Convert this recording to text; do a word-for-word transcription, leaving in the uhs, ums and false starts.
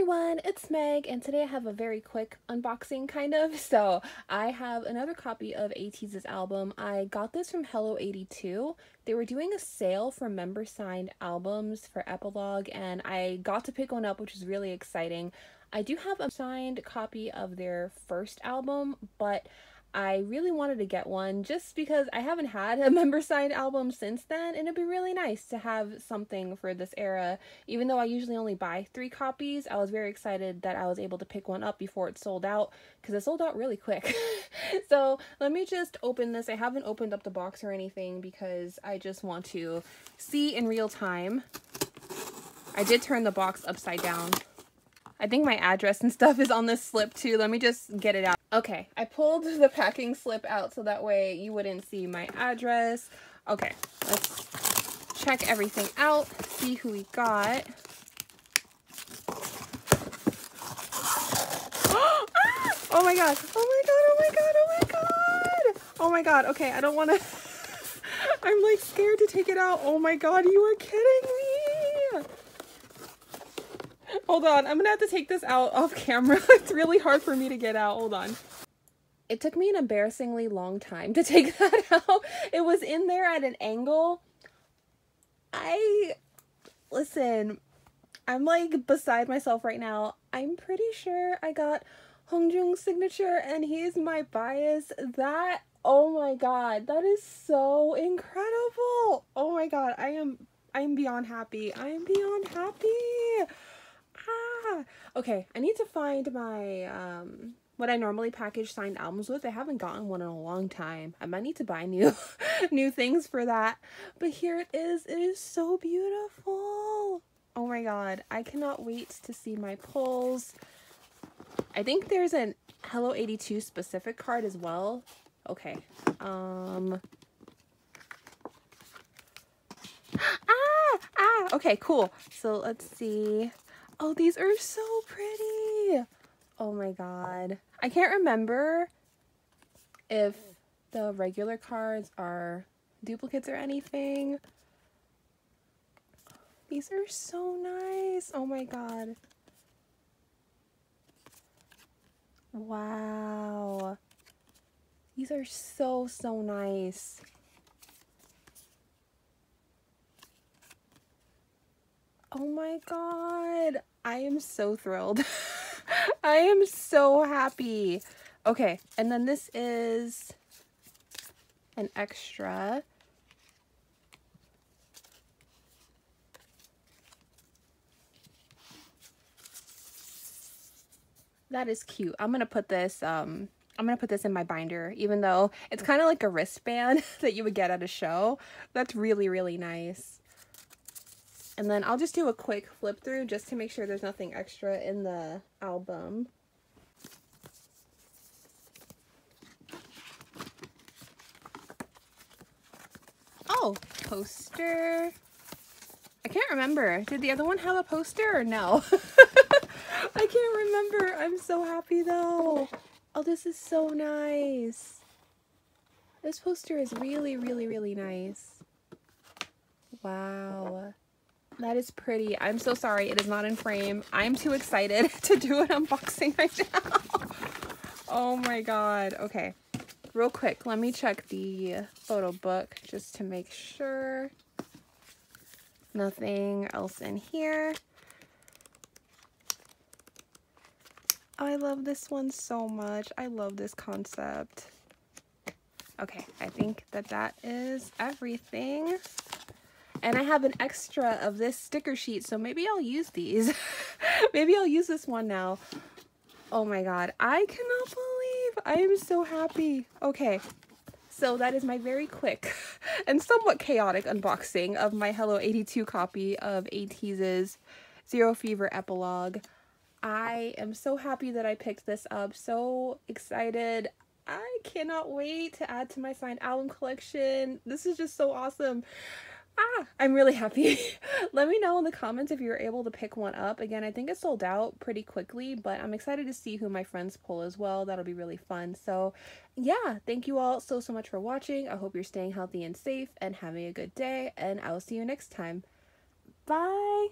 everyone, it's Meg, and today I have a very quick unboxing, kind of. So I have another copy of ATEEZ's album. I got this from Hello eighty-two. They were doing a sale for member signed albums for Epilogue, and I got to pick one up, which is really exciting. I do have a signed copy of their first album, but I really wanted to get one just because I haven't had a member signed album since then, and it'd be really nice to have something for this era. Even though I usually only buy three copies, I was very excited that I was able to pick one up before it sold out, because it sold out really quick. So let me just open this. I haven't opened up the box or anything because I just want to see in real time. I did turn the box upside down. I think my address and stuff is on this slip too. Let me just get it out. Okay, I pulled the packing slip out so that way you wouldn't see my address. Okay, let's check everything out, see who we got. Oh my god, oh my god, oh my god, oh my god! Oh my god, okay, I don't want to... I'm like scared to take it out. Oh my god, you are kidding me! Hold on, I'm gonna have to take this out off camera. It's really hard for me to get out. Hold on. It took me an embarrassingly long time to take that out. It was in there at an angle. I... Listen, I'm like beside myself right now. I'm pretty sure I got Hongjoong's signature and he's my bias. That... Oh my god, that is so incredible. Oh my god, I am... I'm beyond happy. I am beyond happy. Okay, I need to find my um what I normally package signed albums with. I haven't gotten one in a long time. I might need to buy new new things for that, but here it is. It is so beautiful. Oh my god, I cannot wait to see my pulls. I think there's an Hello eighty-two specific card as well. Okay, um ah ah okay, cool. So let's see. Oh, these are so pretty. Oh my god. I can't remember if the regular cards are duplicates or anything. These are so nice. Oh my god. Wow. These are so, so nice. Oh my god, I am so thrilled. I am so happy. Okay, and then this is an extra. That is cute. I'm gonna put this um I'm gonna put this in my binder, even though it's kind of like a wristband that you would get at a show. That's really, really nice. And then I'll just do a quick flip through just to make sure there's nothing extra in the album. Oh, poster. I can't remember. Did the other one have a poster or no? I can't remember. I'm so happy though. Oh, this is so nice. This poster is really, really, really nice. Wow. That is pretty. I'm so sorry. It is not in frame. I'm too excited to do an unboxing right now. Oh my god. Okay. Real quick, let me check the photo book just to make sure. Nothing else in here. I love this one so much. I love this concept. Okay. I think that that is everything. And I have an extra of this sticker sheet, so maybe I'll use these. Maybe I'll use this one now. Oh my god, I cannot believe I am so happy. Okay, so that is my very quick and somewhat chaotic unboxing of my Hello eighty-two copy of ATEEZ's Zero Fever Epilogue. I am so happy that I picked this up, so excited. I cannot wait to add to my signed album collection. This is just so awesome. Ah, I'm really happy. Let me know in the comments if you were able to pick one up. Again, I think it sold out pretty quickly, but I'm excited to see who my friends pull as well. That'll be really fun. So yeah, thank you all so, so much for watching. I hope you're staying healthy and safe and having a good day, and I will see you next time. Bye!